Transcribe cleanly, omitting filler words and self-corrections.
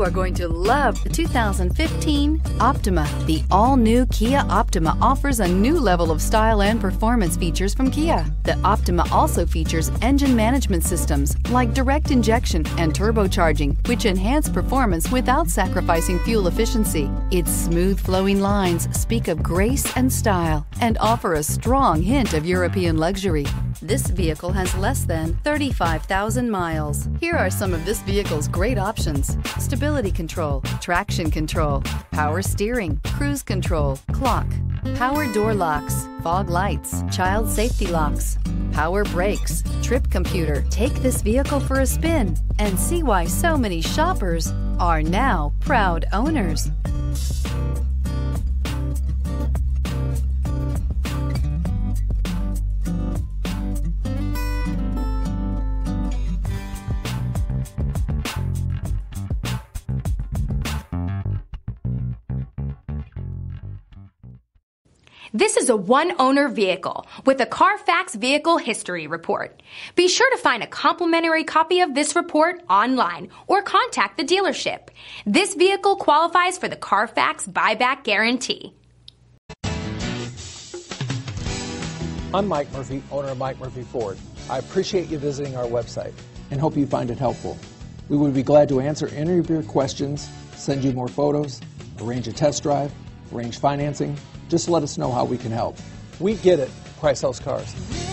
You are going to love the 2015 Optima. The all-new Kia Optima offers a new level of style and performance features from Kia. The Optima also features engine management systems like direct injection and turbocharging, which enhance performance without sacrificing fuel efficiency. Its smooth flowing lines speak of grace and style and offer a strong hint of European luxury. This vehicle has less than 35,000 miles. Here are some of this vehicle's great options: stability control, traction control, power steering, cruise control, clock, power door locks, fog lights, child safety locks, power brakes, trip computer. Take this vehicle for a spin and see why so many shoppers are now proud owners. This is a one-owner vehicle with a Carfax Vehicle History Report. Be sure to find a complimentary copy of this report online or contact the dealership. This vehicle qualifies for the Carfax Buyback Guarantee. I'm Mike Murphy, owner of Mike Murphy Ford. I appreciate you visiting our website and hope you find it helpful. We would be glad to answer any of your questions, send you more photos, arrange a test drive, arrange financing. Just let us know how we can help. We get it. Price sells cars.